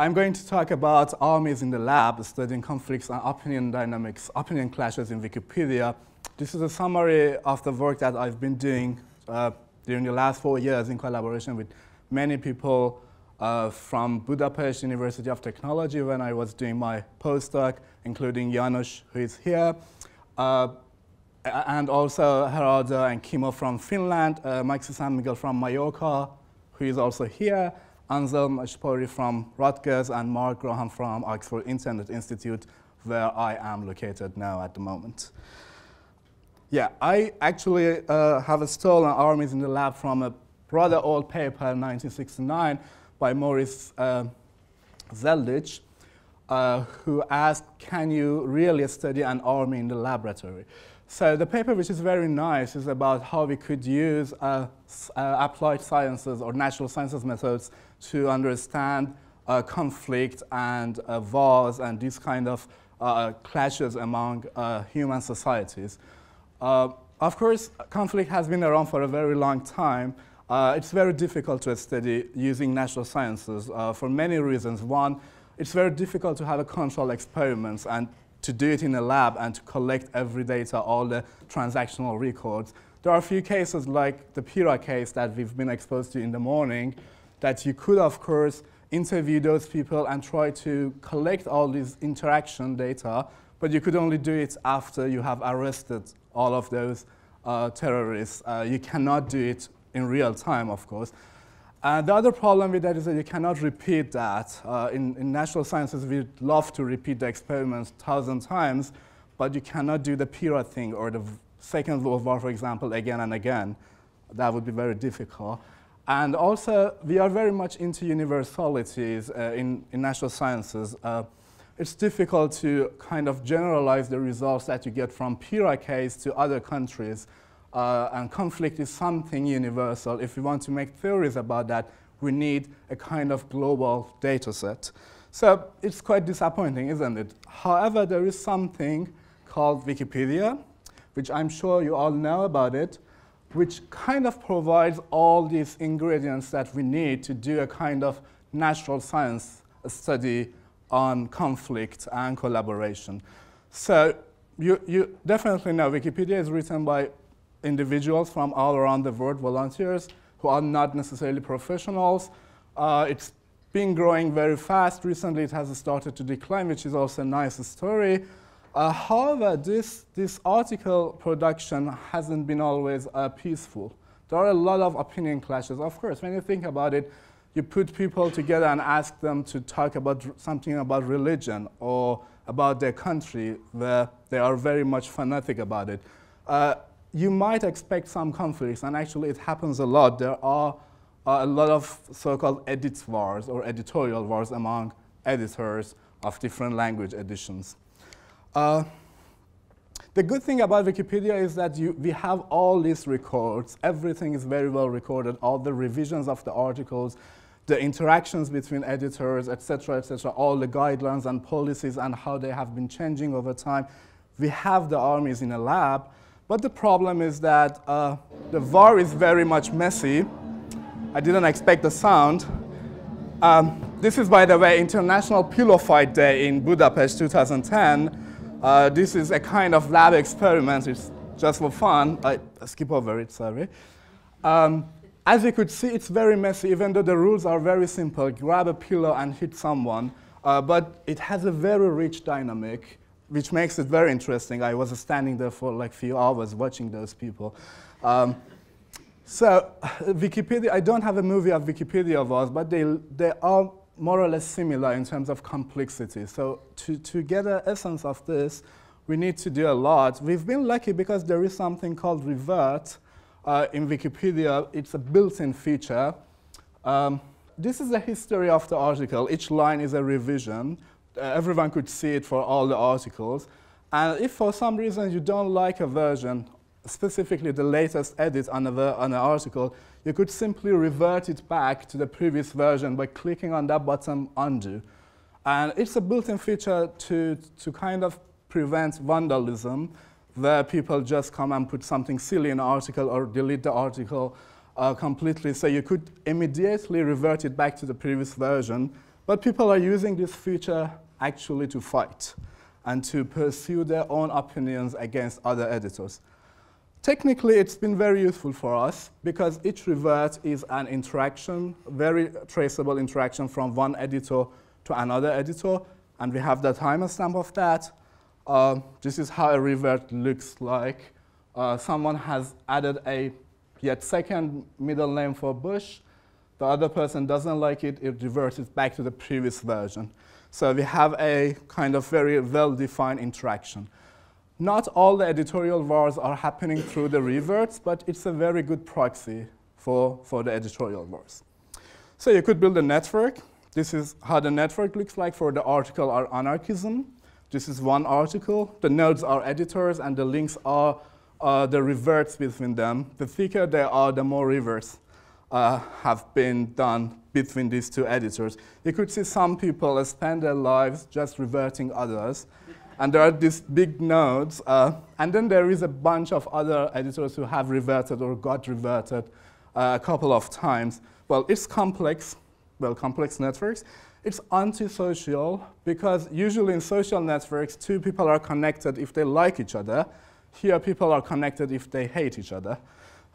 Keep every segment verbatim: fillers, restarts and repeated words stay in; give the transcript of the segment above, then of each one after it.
I'm going to talk about armies in the lab, studying conflicts and opinion dynamics, opinion clashes in Wikipedia. This is a summary of the work that I've been doing uh, during the last four years in collaboration with many people uh, from Budapest University of Technology when I was doing my postdoc, including Janusz, who is here, uh, and also Harald and Kimo from Finland, uh, Mike San Miguel from Mallorca, who is also here, Anselm Ashpori from Rutgers, and Mark Graham from Oxford Internet Institute, where I am located now at the moment. Yeah, I actually uh, have stolen armies in the lab from a rather old paper in nineteen sixty-nine by Maurice uh, Zelditch, uh, who asked, can you really study an army in the laboratory? So the paper, which is very nice, is about how we could use uh, uh, applied sciences or natural sciences methods to understand uh, conflict and uh, wars and these kind of uh, clashes among uh, human societies. Uh, of course, conflict has been around for a very long time. Uh, it's very difficult to study using natural sciences uh, for many reasons. One, it's very difficult to have a controlled experiments and to do it in a lab and to collect every data, all the transactional records. There are a few cases like the Pirahã case that we've been exposed to in the morning that you could, of course, interview those people and try to collect all these interaction data, but you could only do it after you have arrested all of those uh, terrorists. Uh, you cannot do it in real time, of course. Uh, the other problem with that is that you cannot repeat that. Uh, in, in natural sciences, we'd love to repeat the experiments a thousand times, but you cannot do the Pirahã thing or the Second World War, for example, again and again. That would be very difficult. And also, we are very much into universalities uh, in, in natural sciences. Uh, it's difficult to kind of generalize the results that you get from Pirahã case to other countries. Uh, and conflict is something universal. If we want to make theories about that, we need a kind of global data set. So it's quite disappointing, isn't it? However, there is something called Wikipedia, which I'm sure you all know about it, which kind of provides all these ingredients that we need to do a kind of natural science study on conflict and collaboration. So you, you definitely know Wikipedia is written by individuals from all around the world, volunteers, who are not necessarily professionals. Uh, it's been growing very fast. Recently, it has started to decline, which is also a nice story. Uh, however, this, this article production hasn't been always uh, peaceful. There are a lot of opinion clashes. Of course, when you think about it, you put people together and ask them to talk about something about religion or about their country, where they are very much fanatic about it. Uh, You might expect some conflicts, and actually it happens a lot. There are uh, a lot of so-called edit wars or editorial wars among editors of different language editions. Uh, the good thing about Wikipedia is that you, we have all these records. Everything is very well recorded, all the revisions of the articles, the interactions between editors, et cetera, et cetera, all the guidelines and policies and how they have been changing over time. We have the armies in a lab. But the problem is that uh, the war is very much messy. I didn't expect the sound. Um, this is, by the way, International Pillow Fight Day in Budapest two thousand ten. Uh, this is a kind of lab experiment. It's just for fun. I skip over it, sorry. Um, as you could see, it's very messy, even though the rules are very simple. Grab a pillow and hit someone. Uh, but it has a very rich dynamic, which makes it very interesting. I was standing there for like a few hours watching those people. Um, so Wikipedia, I don't have a movie of Wikipedia wars, but they, they are more or less similar in terms of complexity. So to, to get an essence of this, we need to do a lot. We've been lucky because there is something called revert uh, in Wikipedia. It's a built-in feature. Um, this is the history of the article. Each line is a revision. Everyone could see it for all the articles. And if for some reason you don't like a version, specifically the latest edit on, a ver on an article, you could simply revert it back to the previous version by clicking on that button, undo. And it's a built-in feature to, to kind of prevent vandalism, where people just come and put something silly in an article or delete the article uh, completely. So you could immediately revert it back to the previous version But people are using this feature actually to fight and to pursue their own opinions against other editors. Technically, it's been very useful for us because each revert is an interaction, very traceable interaction from one editor to another editor, and we have the timestamp of that. Uh, this is how a revert looks like. Uh, someone has added a yet second middle name for Bush. The other person doesn't like it, it reverts it back to the previous version. So we have a kind of very well-defined interaction. Not all the editorial wars are happening through the reverts, but it's a very good proxy for, for the editorial wars. So you could build a network. This is how the network looks like for the article on anarchism. This is one article. The nodes are editors, and the links are uh, the reverts between them. The thicker they are, the more reverts uh, have been done between these two editors. You could see some people spend their lives just reverting others. And there are these big nodes. Uh, and then there is a bunch of other editors who have reverted or got reverted uh, a couple of times. Well, it's complex, well, complex networks. It's antisocial because usually in social networks, two people are connected if they like each other. Here, people are connected if they hate each other.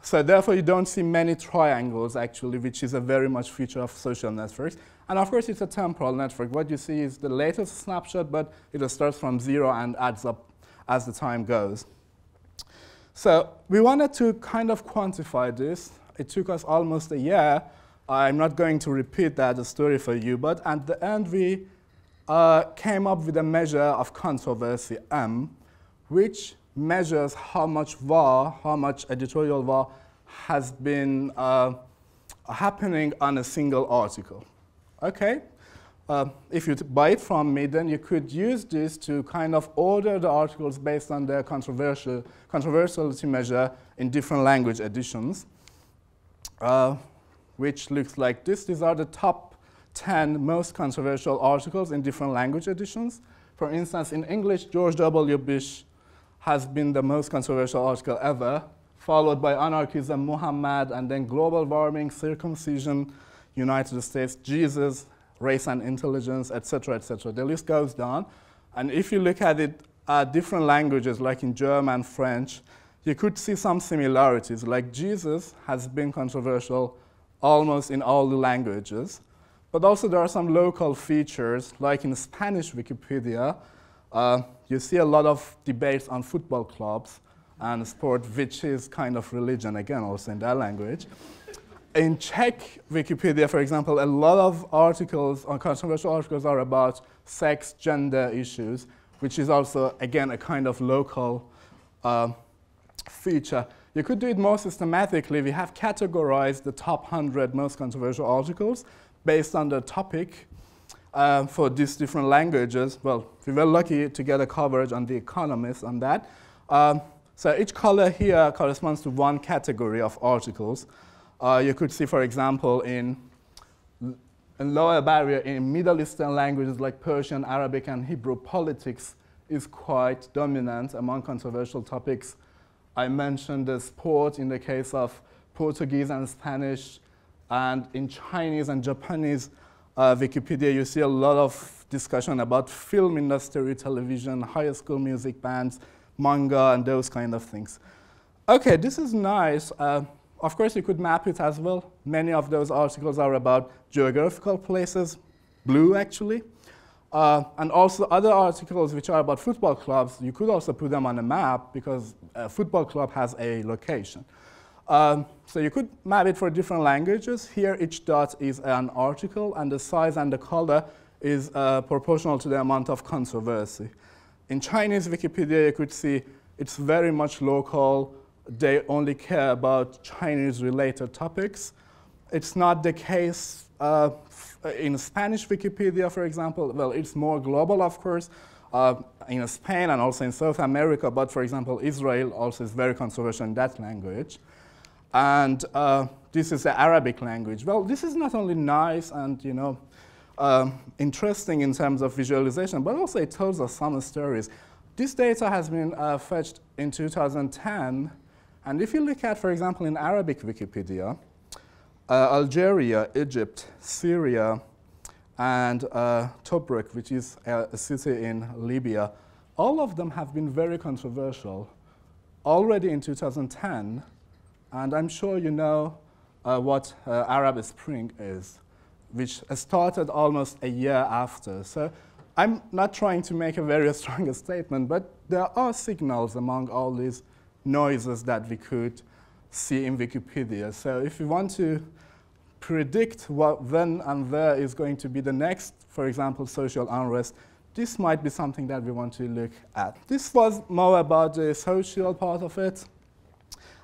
So therefore, you don't see many triangles, actually, which is a very much feature of social networks. And of course, it's a temporal network. What you see is the latest snapshot, but it starts from zero and adds up as the time goes. So we wanted to kind of quantify this. It took us almost a year. I'm not going to repeat that story for you, but at the end, we uh, came up with a measure of controversy, M, which measures how much war, how much editorial war has been uh, happening on a single article. Okay, uh, if you buy it from me, then you could use this to kind of order the articles based on their controversial controversiality measure in different language editions, uh, which looks like this. These are the top ten most controversial articles in different language editions. For instance, in English, George W. Bush has been the most controversial article ever, followed by anarchism, Muhammad, and then global warming, circumcision, United States, Jesus, race and intelligence, et cetera, et cetera. The list goes down. And if you look at it at different languages, like in German, French, you could see some similarities. Like Jesus has been controversial almost in all the languages. But also there are some local features, like in Spanish Wikipedia, Uh, you see a lot of debates on football clubs and sport, which is kind of religion, again, also in that language. In Czech Wikipedia, for example, a lot of articles, or controversial articles, are about sex, gender issues, which is also, again, a kind of local uh, feature. You could do it more systematically. We have categorized the top one hundred most controversial articles based on the topic. Uh, for these different languages, well, we were lucky to get a coverage on The Economist on that. Um, so each color here corresponds to one category of articles. Uh, you could see, for example, in, in lower barrier, in Middle Eastern languages like Persian, Arabic, and Hebrew, politics is quite dominant among controversial topics. I mentioned the sport in the case of Portuguese and Spanish, and in Chinese and Japanese, Uh, Wikipedia, you see a lot of discussion about film industry, television, high school music bands, manga, and those kind of things. Okay, this is nice. Uh, of course, you could map it as well. Many of those articles are about geographical places, blue actually. Uh, and also other articles which are about football clubs, you could also put them on a map because a football club has a location. Um, so you could map it for different languages. Here, each dot is an article, and the size and the color is uh, proportional to the amount of controversy. In Chinese Wikipedia, you could see it's very much local. They only care about Chinese-related topics. It's not the case uh, in Spanish Wikipedia, for example. Well, it's more global, of course, uh, in Spain and also in South America. But, for example, Israel also is very controversial in that language. And uh, this is the Arabic language. Well, this is not only nice and you know uh, interesting in terms of visualization, but also it tells us some stories. This data has been uh, fetched in two thousand ten. And if you look at, for example, in Arabic Wikipedia, uh, Algeria, Egypt, Syria, and uh, Tobruk, which is a, a city in Libya. All of them have been very controversial already in two thousand ten, and I'm sure you know uh, what uh, Arab Spring is, which started almost a year after. So I'm not trying to make a very strong statement, but there are signals among all these noises that we could see in Wikipedia. So if you want to predict what when and where is going to be the next, for example, social unrest, this might be something that we want to look at. This was more about the social part of it.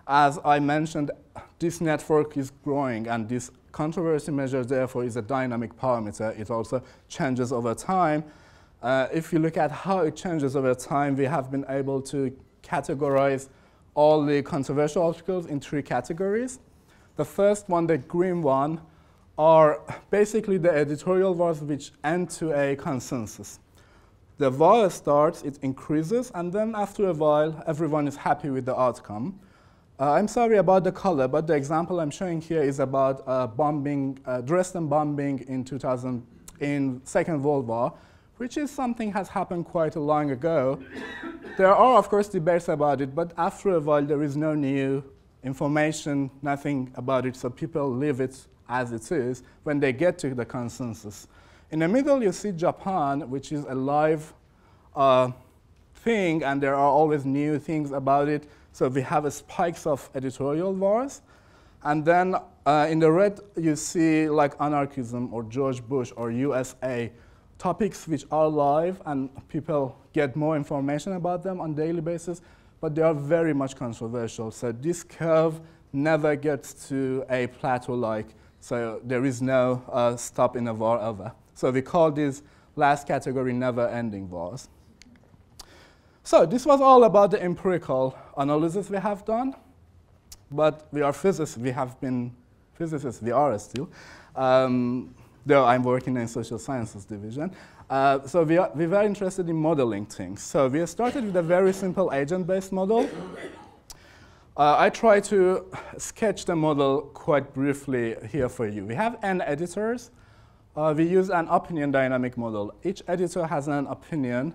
As I mentioned, this network is growing, and this controversy measure, therefore, is a dynamic parameter. It also changes over time. Uh, if you look at how it changes over time, we have been able to categorize all the controversial articles in three categories. The first one, the green one, are basically the editorial wars which end to a consensus. The war starts, it increases, and then after a while, everyone is happy with the outcome. Uh, I'm sorry about the color, but the example I'm showing here is about uh, bombing, uh, Dresden bombing in two thousand, in Second World War, which is something has happened quite a long ago. There are, of course, debates about it, but after a while, there is no new information, nothing about it, so people leave it as it is when they get to the consensus. In the middle, you see Japan, which is a live uh, thing, and there are always new things about it. So we have a spikes of editorial wars. And then uh, in the red, you see like anarchism or George Bush or U S A, topics which are live, and people get more information about them on a daily basis, but they are very much controversial. So this curve never gets to a plateau-like, so there is no uh, stop in a war ever. So we call this last category never-ending wars. So this was all about the empirical analysis we have done, but we are physicists. We have been physicists. We are still, um, though I'm working in social sciences division. Uh, so we, are, we were interested in modeling things. So we started with a very simple agent-based model. Uh, I try to sketch the model quite briefly here for you. We have n editors. Uh, we use an opinion dynamic model. Each editor has an opinion,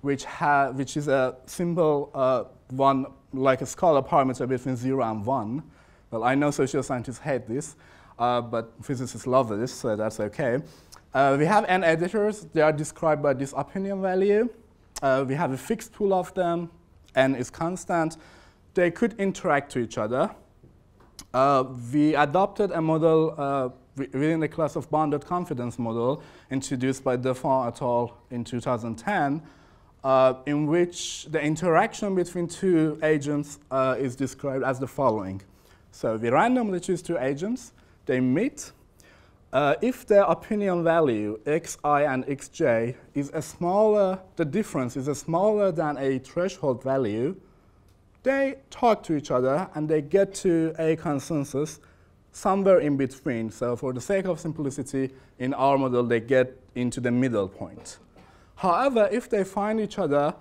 which, ha which is a simple uh, one, like a scalar parameter between zero and one. Well, I know social scientists hate this, uh, but physicists love this, so that's okay. Uh, we have n editors. They are described by this opinion value. Uh, we have a fixed pool of them. N is constant. They could interact to each other. Uh, we adopted a model uh, within the class of bounded confidence model introduced by DeFant et al. In two thousand ten. Uh, in which the interaction between two agents uh, is described as the following. So we randomly choose two agents. They meet. Uh, if their opinion value, xi and xj, is a smaller, the difference is a smaller than a threshold value, they talk to each other and they get to a consensus somewhere in between. So for the sake of simplicity, in our model, they get into the middle point. However, if they find each other,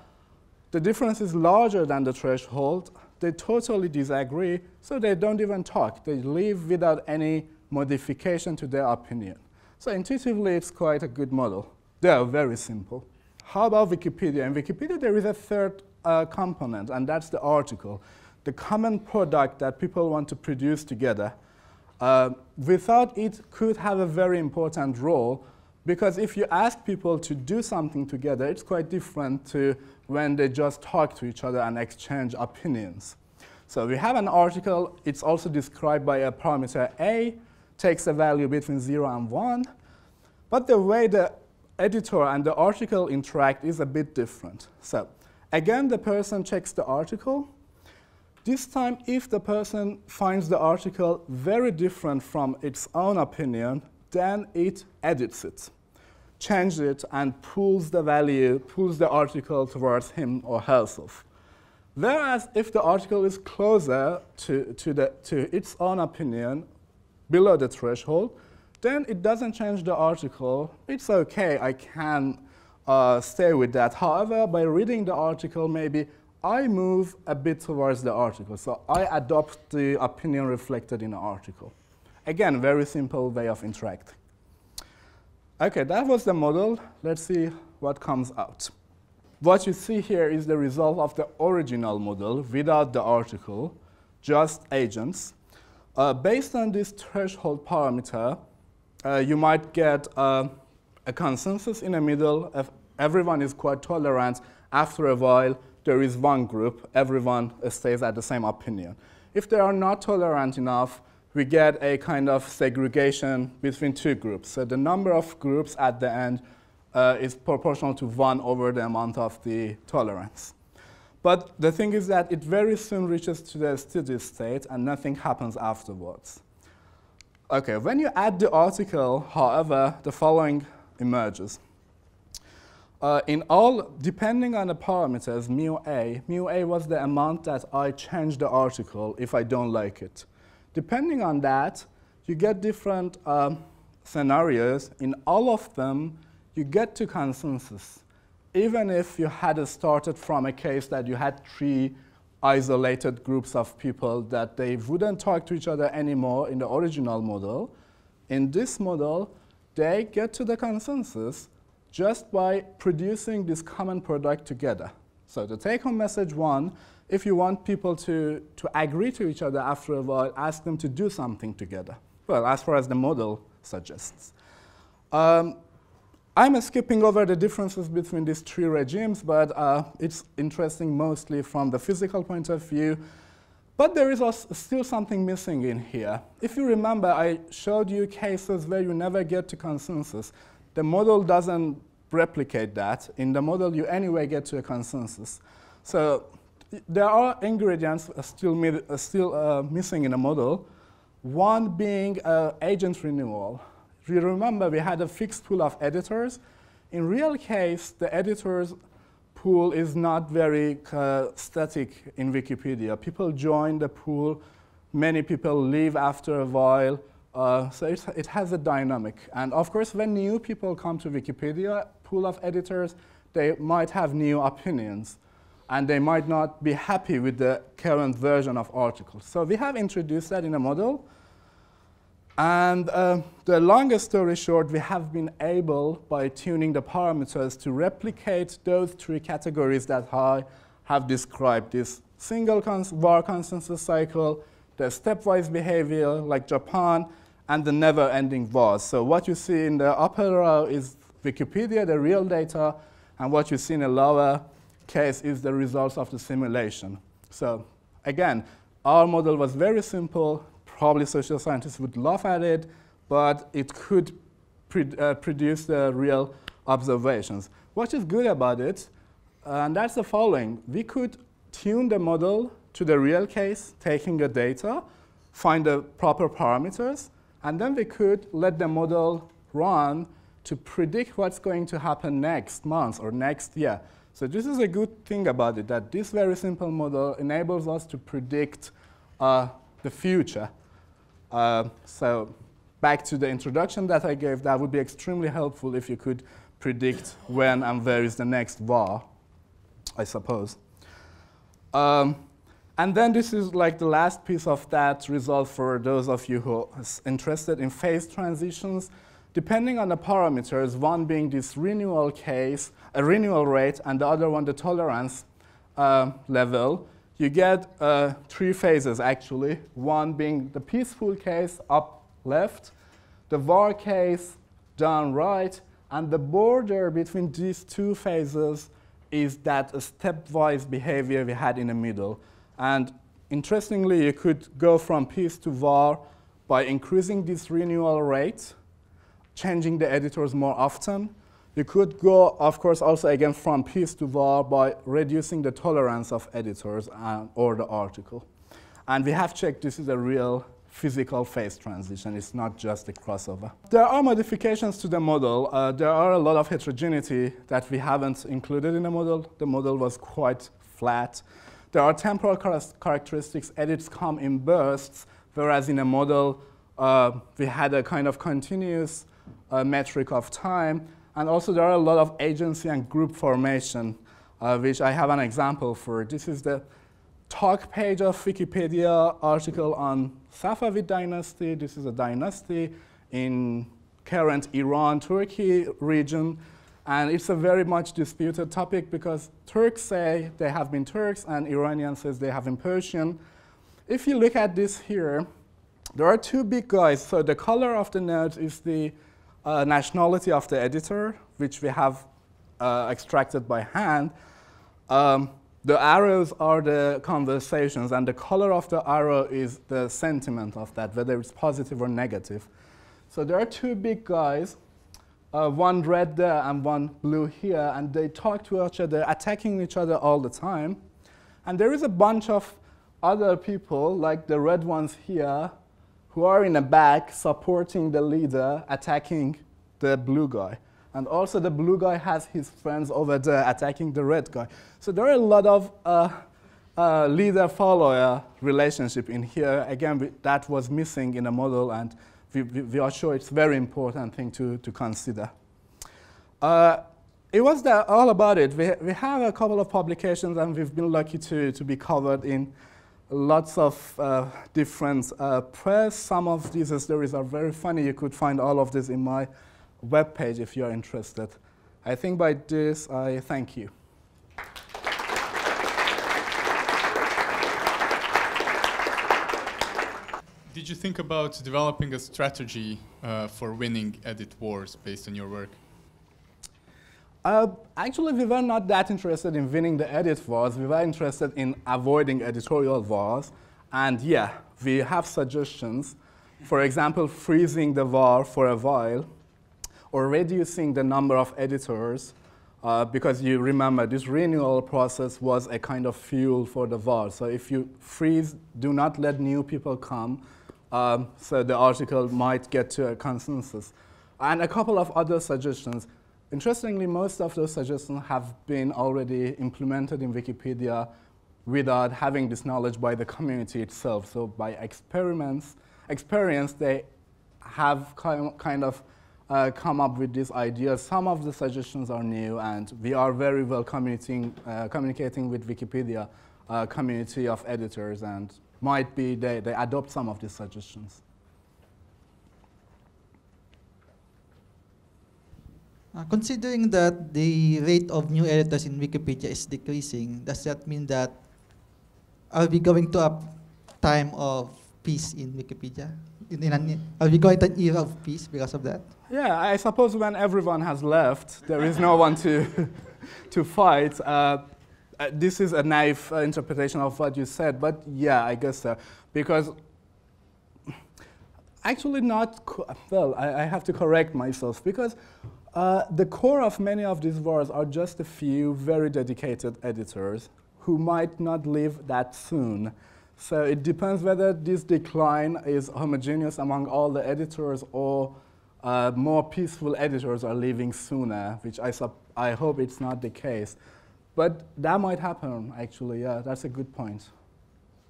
the difference is larger than the threshold, they totally disagree, so they don't even talk. They leave without any modification to their opinion. So intuitively, it's quite a good model. They are very simple. How about Wikipedia? In Wikipedia, there is a third uh, component, and that's the article, the common product that people want to produce together. Uh, without it, could have a very important role. Because if you ask people to do something together, it's quite different to when they just talk to each other and exchange opinions. So we have an article. It's also described by a parameter a, takes a value between zero and one. But the way the editor and the article interact is a bit different. So again, the person checks the article. This time, if the person finds the article very different from its own opinion, then it edits it, changes it, and pulls the value, pulls the article towards him or herself. Whereas if the article is closer to, to, the, to its own opinion, below the threshold, then it doesn't change the article. It's okay, I can uh, stay with that. However, by reading the article, maybe I move a bit towards the article. So I adopt the opinion reflected in the article. Again, very simple way of interacting. OK, that was the model. Let's see what comes out. What you see here is the result of the original model without the article, just agents. Uh, based on this threshold parameter, uh, you might get uh, a consensus in the middle. If everyone is quite tolerant, after a while, there is one group. Everyone stays at the same opinion. If they are not tolerant enough, we get a kind of segregation between two groups. So the number of groups at the end Uh, is proportional to one over the amount of the tolerance. But the thing is that it very soon reaches to the steady state and nothing happens afterwards. Okay, when you add the article, however, the following emerges. Uh, in all, depending on the parameters, mu A, mu A was the amount that I change the article if I don't like it. Depending on that, you get different um, scenarios. In all of them, you get to consensus, even if you had started from a case that you had three isolated groups of people that they wouldn't talk to each other anymore in the original model. In this model, they get to the consensus just by producing this common product together. So the take-home message one, if you want people to, to agree to each other after a while, ask them to do something together. Well, as far as the model suggests. Um, I'm skipping over the differences between these three regimes, but uh, it's interesting mostly from the physical point of view. But there is also still something missing in here. If you remember, I showed you cases where you never get to consensus. The model doesn't replicate that. In the model, you anyway get to a consensus. So there are ingredients still, mi still uh, missing in the model, one being uh, agent renewal. You remember we had a fixed pool of editors. In real case, the editors pool is not very uh, static in Wikipedia. People join the pool. Many people leave after a while. Uh, so it's, it has a dynamic. And of course, when new people come to Wikipedia, pool of editors, they might have new opinions. And they might not be happy with the current version of articles. So we have introduced that in a model. And uh, the longest story short, we have been able, by tuning the parameters, to replicate those three categories that I have described. This single cons var consensus cycle, the stepwise behavior like Japan, and the never-ending vars. So what you see in the upper row is Wikipedia, the real data, and what you see in the lower case is the results of the simulation. So again, our model was very simple. Probably social scientists would laugh at it, but it could pre uh, produce the real observations. What is good about it, uh, and that's the following. We could tune the model to the real case, taking the data, find the proper parameters, and then we could let the model run to predict what's going to happen next month or next year. So this is a good thing about it, that this very simple model enables us to predict uh, the future. Uh, so back to the introduction that I gave, that would be extremely helpful if you could predict when and where is the next var, I suppose. Um, and then this is like the last piece of that result for those of you who are interested in phase transitions. Depending on the parameters, one being this renewal case, a renewal rate, and the other one the tolerance uh, level, you get uh, three phases, actually, one being the peaceful case, up left, the var case, down right, and the border between these two phases is that stepwise behavior we had in the middle. And interestingly, you could go from peace to var by increasing this renewal rate, changing the editors more often. You could go, of course, also again from peace to var by reducing the tolerance of editors and, or the article. And we have checked this is a real physical phase transition. It's not just a crossover. There are modifications to the model. Uh, there are a lot of heterogeneity that we haven't included in the model. The model was quite flat. There are temporal characteristics. Edits come in bursts, whereas in a model, uh, we had a kind of continuous uh, metric of time. And also, there are a lot of agency and group formation, uh, which I have an example for. This is the talk page of Wikipedia article on Safavid dynasty. This is a dynasty in current Iran-Turkey region. And it's a very much disputed topic because Turks say they have been Turks and Iranians says they have been Persian. If you look at this here, there are two big guys. So the color of the note is the uh, nationality of the editor, which we have uh, extracted by hand. Um, the arrows are the conversations, and the color of the arrow is the sentiment of that, whether it's positive or negative. So there are two big guys, uh, one red there and one blue here, and they talk to each other, attacking each other all the time. And there is a bunch of other people, like the red ones here, who are in the back supporting the leader, attacking the blue guy. And also the blue guy has his friends over there attacking the red guy. So there are a lot of uh, uh, leader-follower relationship in here. Again, we, that was missing in the model, and we, we, we are sure it's a very important thing to, to consider. Uh, it was that all about it. We, we have a couple of publications, and we've been lucky to, to be covered in lots of uh, different uh, press. Some of these stories are very funny. You could find all of this in my web page if you're interested. I think by this, I thank you. Did you think about developing a strategy uh, for winning edit wars based on your work? Uh, actually, we were not that interested in winning the edit wars. We were interested in avoiding editorial wars. And yeah, we have suggestions. For example, freezing the war for a while, or reducing the number of editors, uh, because you remember this renewal process was a kind of fuel for the war. So if you freeze, do not let new people come, um, so the article might get to a consensus. And a couple of other suggestions. Interestingly, most of those suggestions have been already implemented in Wikipedia without having this knowledge by the community itself. So by experiments, experience, they have kind of Uh, come up with these ideas. Some of the suggestions are new, and we are very well communicating, uh, communicating with Wikipedia uh, community of editors, and might be they, they adopt some of these suggestions. Uh, considering that the rate of new editors in Wikipedia is decreasing, does that mean that are we going to a time of peace in Wikipedia? In, in an, are we going to an era of peace because of that? Yeah, I suppose when everyone has left, there is no one to, to fight. Uh, uh, this is a naive uh, interpretation of what you said, but yeah, I guess so. Because actually not, co well, I, I have to correct myself, because uh, the core of many of these wars are just a few very dedicated editors who might not leave that soon. So it depends whether this decline is homogeneous among all the editors, or uh, more peaceful editors are leaving sooner, which I, sub I hope it's not the case. But that might happen, actually. Yeah, that's a good point.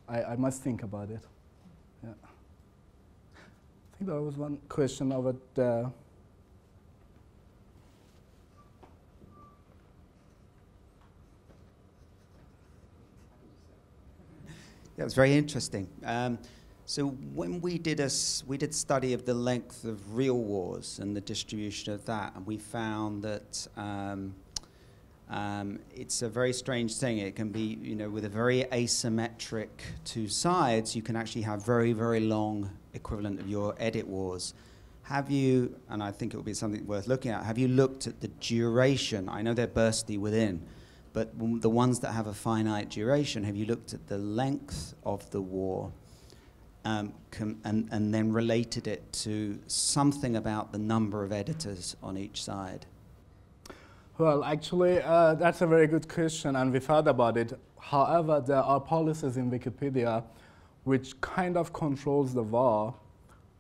I, I must think about it. Yeah. I think there was one question over there. That was very interesting. Um, so when we did a we did study of the length of real wars and the distribution of that, and we found that um, um, it's a very strange thing. It can be, you know, with a very asymmetric two sides, you can actually have very, very long equivalent of your edit wars. Have you, and I think it would be something worth looking at, have you looked at the duration? I know they're bursty within, but the ones that have a finite duration, have you looked at the length of the war um, and, and then related it to something about the number of editors on each side? Well, actually, uh, that's a very good question, and we thought about it. However, there are policies in Wikipedia which kind of controls the war.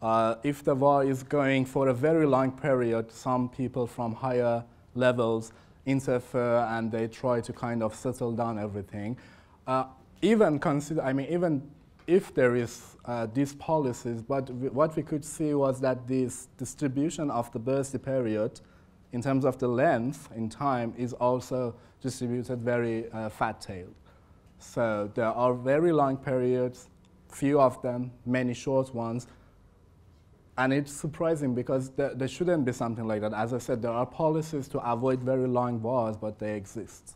Uh, if the war is going for a very long period, some people from higher levels interfere, and they try to kind of settle down everything. Uh, even consider, I mean, even if there is uh, these policies, but w what we could see was that this distribution of the bursty period, in terms of the length in time, is also distributed very uh, fat-tailed. So there are very long periods, few of them, many short ones, And it's surprising because there, there shouldn't be something like that. As I said, there are policies to avoid very long wars, but they exist.